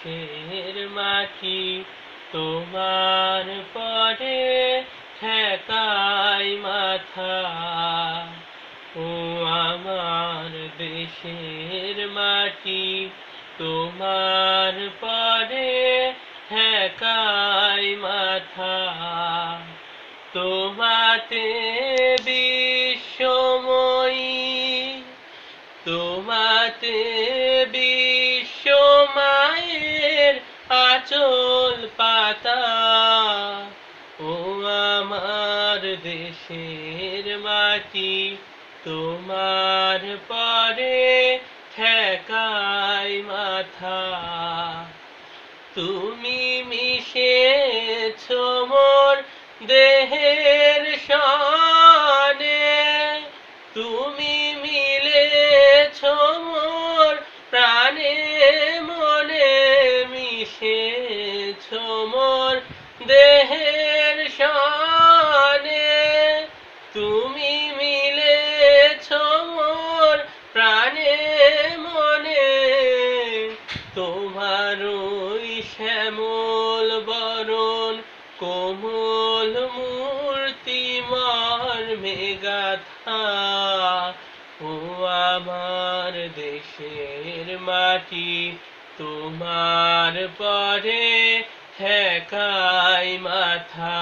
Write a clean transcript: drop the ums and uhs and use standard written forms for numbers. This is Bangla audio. शेर माखी তোমার পরে ঠেকাই মাথা। ও আমার দেশের মাটি তোমার পরে ঠেকাই মাথা। তোমাতে বিশ্বময়ী তোমাতে বিশ্বমায়ের আচল পাতা। ও আমার দেশের মাটি তোমার পরে ঠেকাই মাথা। তুমি মিশেছ মোর দেহের সনে, তুমি মিলেছ মোর প্রাণে মনে। মিশেছ মোর দেহের সনে, তুমি মিলেছ মোর প্রাণে মনে। তোমার ওই শ্যামল বরণ কোমল মূর্তিমার মেঘাথা। ও আমার দেশের মাটি তোমার পরে ঠেকাই মাথা।